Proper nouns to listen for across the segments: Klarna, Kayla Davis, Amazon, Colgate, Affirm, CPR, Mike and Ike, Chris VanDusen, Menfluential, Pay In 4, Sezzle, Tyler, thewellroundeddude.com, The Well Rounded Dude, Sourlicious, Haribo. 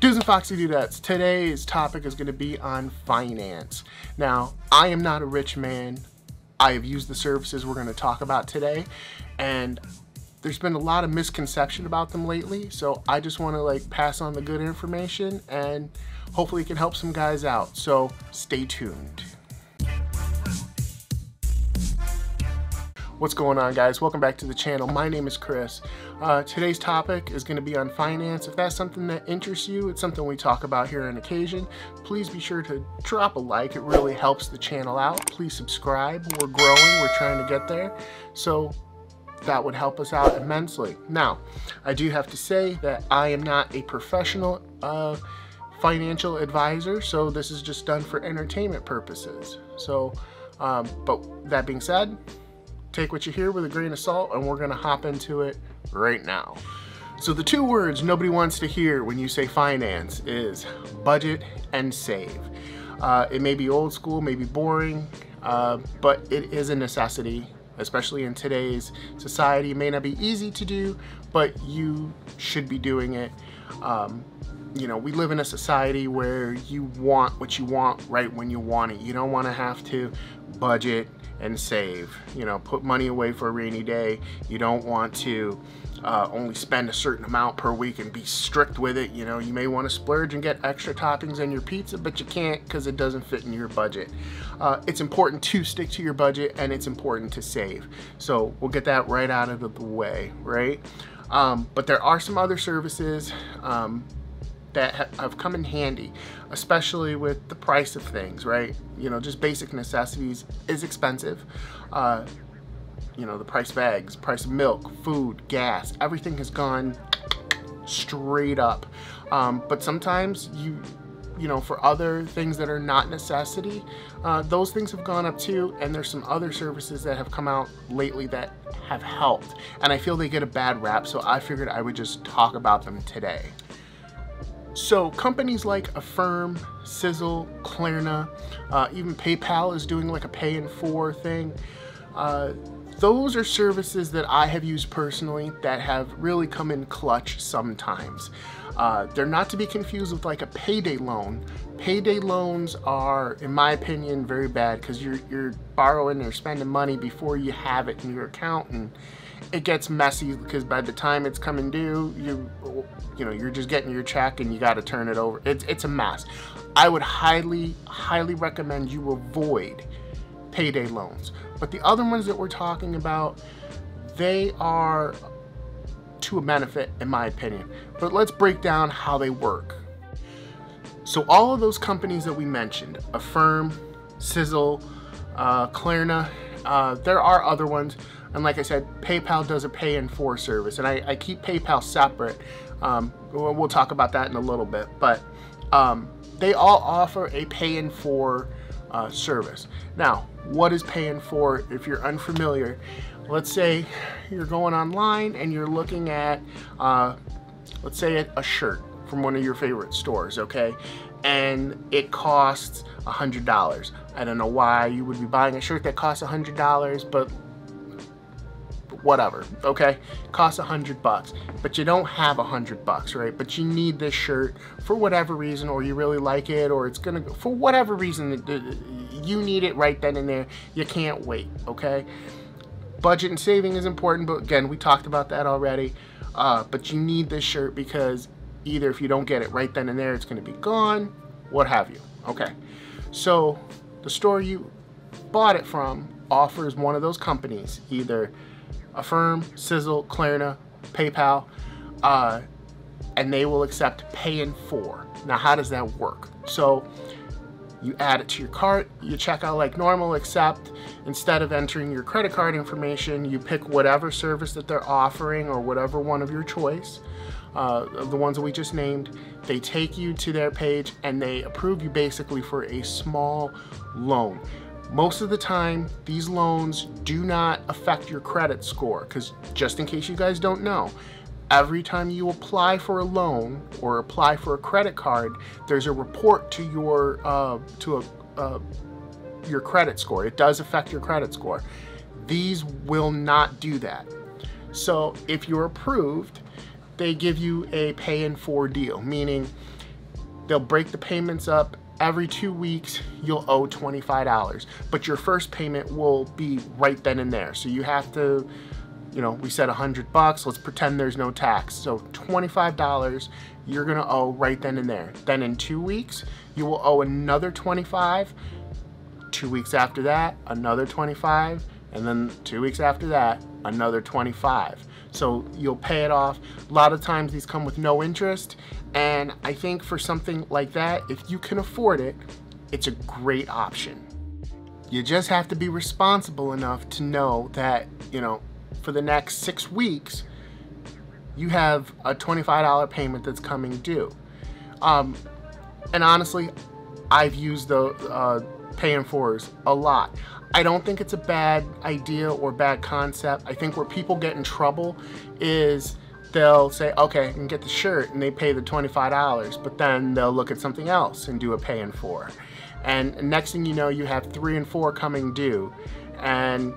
Dudes and Foxy Dudettes, today's topic is going to be on finance. Now, I am not a rich man. I have used the services we're going to talk about today, and there's been a lot of misconception about them lately, so I just want to pass on the good information, and hopefully it can help some guys out, so stay tuned. What's going on, guys? Welcome back to the channel. My name is Chris. Today's topic is going to be on finance. If that's something that interests you, it's something we talk about here on occasion, please be sure to drop a like. It really helps the channel out. Please subscribe. We're growing. We're trying to get there. So that would help us out immensely. Now, I do have to say that I am not a professional financial advisor, so this is just done for entertainment purposes. So, but that being said, take what you hear with a grain of salt, and we're gonna hop into it right now. So the two words nobody wants to hear when you say finance is budget and save. It may be old school, may be boring, but it is a necessity, especially in today's society. It may not be easy to do, but you should be doing it. You know, we live in a society where you want what you want right when you want it. You don't want to have to budget and save, you know, put money away for a rainy day. You don't want to only spend a certain amount per week and be strict with it. You know, you may want to splurge and get extra toppings on your pizza, but you can't because it doesn't fit in your budget. It's important to stick to your budget, and it's important to save. So we'll get that right out of the way, right? But there are some other services that have come in handy, especially with the price of things, right? You know, just basic necessities is expensive. You know, the price of eggs, price of milk, food, gas, everything has gone straight up. But sometimes you know, for other things that are not necessity, those things have gone up too, and there's some other services that have come out lately that have helped. And I feel they get a bad rap, so I figured I would just talk about them today. So companies like Affirm, Sezzle, Klarna, even PayPal is doing a pay in four thing. Those are services that I have used personally that have really come in clutch sometimes. They're not to be confused with a payday loan. Payday loans are, in my opinion, very bad because you're borrowing or spending money before you have it in your account, and it gets messy because by the time it's coming due, you're just getting your check and you got to turn it over. It's a mess. I would highly recommend you avoid payday loans. But the other ones that we're talking about, they are to a benefit, in my opinion. But let's break down how they work. So all of those companies that we mentioned, Affirm, Sezzle, Klarna, there are other ones. And like I said, PayPal does a pay in four service, and I keep PayPal separate. We'll talk about that in a little bit, but they all offer a pay in four service. Now, what is pay in four? If you're unfamiliar, let's say you're going online and you're looking at, let's say a shirt from one of your favorite stores, okay? And it costs $100. I don't know why you would be buying a shirt that costs $100, but whatever, okay? Costs $100, but you don't have $100, right? But you need this shirt for whatever reason, or you really like it, or it's gonna, for whatever reason, you need it right then and there. You can't wait, okay? Budget and saving is important, but again, we talked about that already. But you need this shirt because either if you don't get it right then and there, it's gonna be gone, what have you, okay? So the store you bought it from offers one of those companies, either Affirm, Sezzle, Klarna, PayPal, and they will accept pay in four. Now, how does that work? So you add it to your cart, you check out like normal, except instead of entering your credit card information, you pick whatever service that they're offering or whatever one of your choice, of the ones that we just named. They take you to their page and they approve you basically for a small loan. Most of the time, these loans do not affect your credit score, because just in case you guys don't know, every time you apply for a loan or apply for a credit card, there's a report to your credit score. It does affect your credit score. These will not do that. So if you're approved, they give you a pay in four deal, meaning They'll break the payments up. Every 2 weeks, you'll owe $25, but your first payment will be right then and there. So you have to, you know, we said $100, let's pretend there's no tax. So $25, you're gonna owe right then and there. Then in 2 weeks, you will owe another $25. 2 weeks after that, another $25. And then 2 weeks after that, another $25. So you'll pay it off. A lot of times these come with no interest. And I think for something like that, if you can afford it, it's a great option. You just have to be responsible enough to know that, you know, for the next 6 weeks, you have a $25 payment that's coming due. And honestly, I've used the pay in fours a lot. I don't think it's a bad idea or bad concept. I think where people get in trouble is they'll say, okay, I can get the shirt, and they pay the $25, but then they'll look at something else and do a pay in four. And next thing you know, you have 3 and 4 coming due, and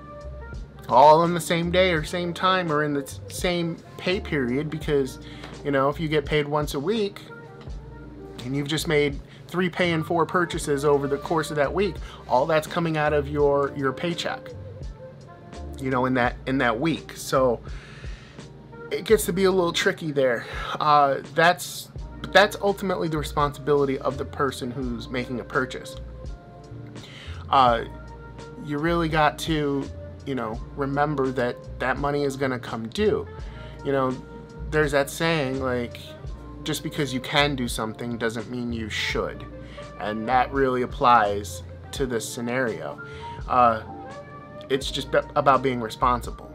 all on the same day or same time or in the same pay period, because, you know, if you get paid once a week and you've just made 3 pay-in-4 purchases over the course of that week, all that's coming out of your paycheck, you know, in that week. So it gets to be a little tricky there. That's ultimately the responsibility of the person who's making a purchase. You really got to, you know, remember that that money is going to come due. You know, there's that saying, like, just because you can do something doesn't mean you should. And that really applies to this scenario. It's just about being responsible.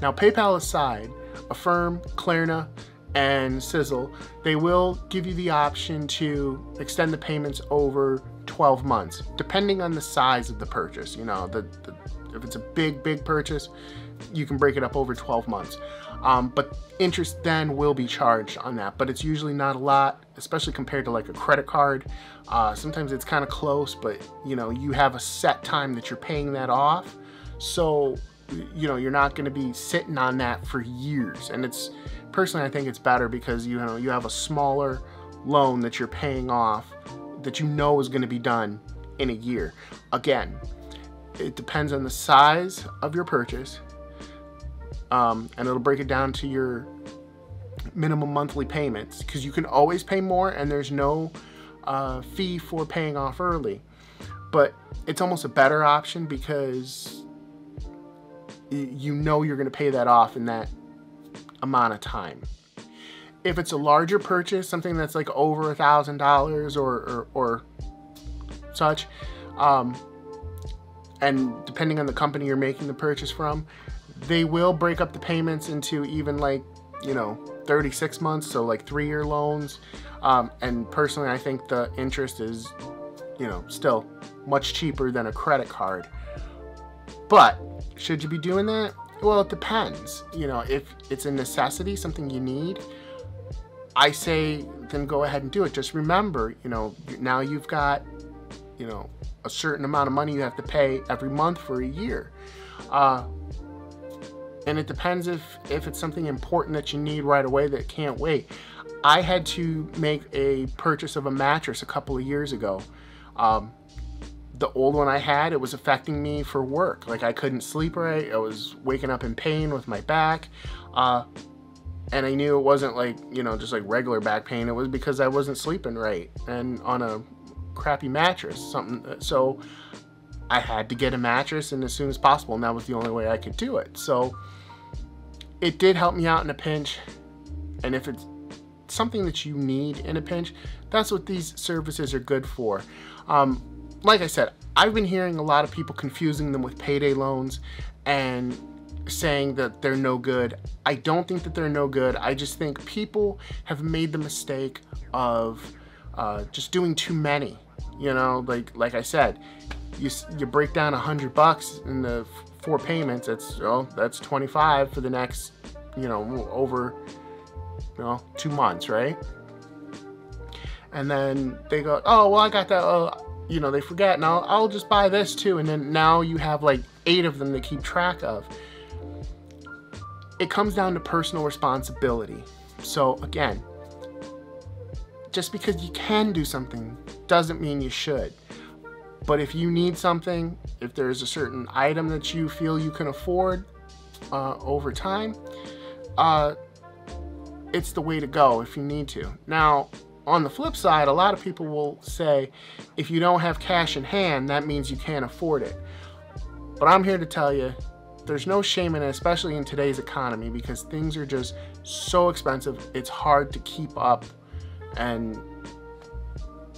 Now, PayPal aside, Affirm, Klarna, and Sezzle, they will give you the option to extend the payments over 12 months, depending on the size of the purchase. You know, if it's a big purchase, you can break it up over 12 months. But interest then will be charged on that, but it's usually not a lot, especially compared to like a credit card. Sometimes it's kind of close, but you know, you have a set time that you're paying that off. So, you know, you're not going to be sitting on that for years. And it's, personally, I think it's better because, you know, you have a smaller loan that you're paying off that you know is going to be done in a year. Again, it depends on the size of your purchase. And it'll break it down to your minimum monthly payments, because you can always pay more and there's no fee for paying off early. But it's almost a better option because you know you're going to pay that off in that amount of time. If it's a larger purchase, something that's like over $1,000 or such, and depending on the company you're making the purchase from, they will break up the payments into even, like, you know, 36 months, so like 3-year loans. And personally, I think the interest is, you know, still much cheaper than a credit card. But should you be doing that? Well, it depends. You know, if it's a necessity, something you need, I say then go ahead and do it. Just remember, you know, now you've got, you know, a certain amount of money you have to pay every month for a year. And it depends if it's something important that you need right away that can't wait. I had to make a purchase of a mattress a couple of years ago. The old one I had, it was affecting me for work. Like, I couldn't sleep right. I was waking up in pain with my back. And I knew it wasn't like, you know, just like regular back pain. It was because I wasn't sleeping right and on a crappy mattress. So I had to get a mattress, and as soon as possible, and that was the only way I could do it. So it did help me out in a pinch. And if it's something that you need in a pinch, that's what these services are good for. Like I said, I've been hearing a lot of people confusing them with payday loans and saying that they're no good. I don't think that they're no good. I just think people have made the mistake of just doing too many. You know, like I said, you break down $100 in the 4 payments. That's, oh, that's 25 for the next, you know, over, you know, 2 months, right? And then they go, oh, well, I got that. Oh, you know, they forget. Now I'll just buy this too. And then now you have like 8 of them to keep track of. It comes down to personal responsibility. So again, Just because you can do something doesn't mean you should. But if you need something, if there's a certain item that you feel you can afford over time, it's the way to go if you need to. Now, on the flip side, a lot of people will say, if you don't have cash in hand, that means you can't afford it. But I'm here to tell you, there's no shame in it, especially in today's economy, because things are just so expensive, it's hard to keep up, and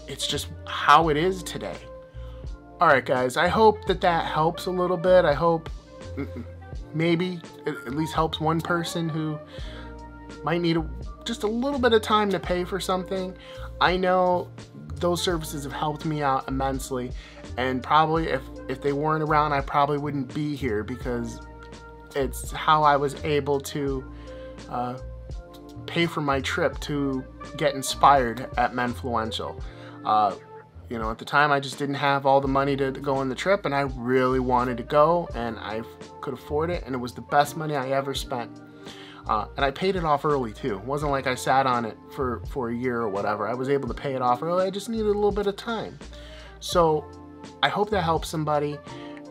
it's just how it is today. All right, guys, I hope that that helps a little bit. I hope maybe it at least helps one person who might need just a little bit of time to pay for something. I know those services have helped me out immensely, and probably if they weren't around, I probably wouldn't be here, because it's how I was able to pay for my trip to get inspired at Menfluential. You know, at the time I just didn't have all the money to go on the trip, and I really wanted to go, and I could afford it, and it was the best money I ever spent. And I paid it off early too. It wasn't like I sat on it for a year or whatever. I was able to pay it off early. I just needed a little bit of time. So I hope that helps somebody.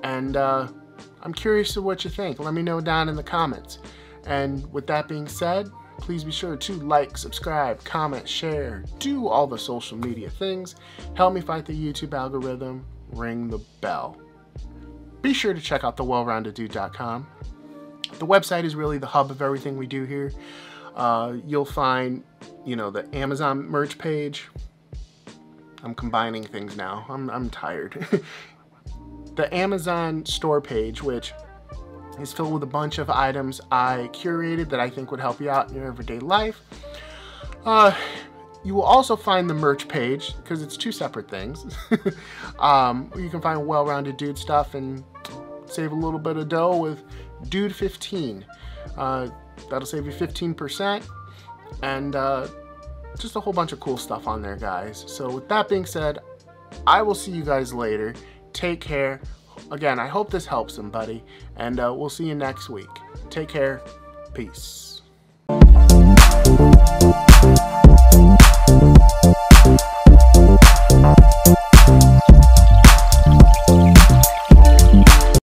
And I'm curious to what you think. Let me know down in the comments. And with that being said, please be sure to like, subscribe, comment, share, do all the social media things. Help me fight the YouTube algorithm. Ring the bell. Be sure to check out thewellroundeddude.com. The website is really the hub of everything we do here. You'll find, you know, the Amazon merch page. I'm combining things now. I'm tired. The Amazon store page, which is filled with a bunch of items I curated that I think would help you out in your everyday life. You will also find the merch page, because it's two separate things. You can find well-rounded dude stuff and save a little bit of dough with Dude 15. That'll save you 15%, and just a whole bunch of cool stuff on there, guys. So with that being said, I will see you guys later. Take care. Again, I hope this helps somebody, and we'll see you next week. Take care. Peace.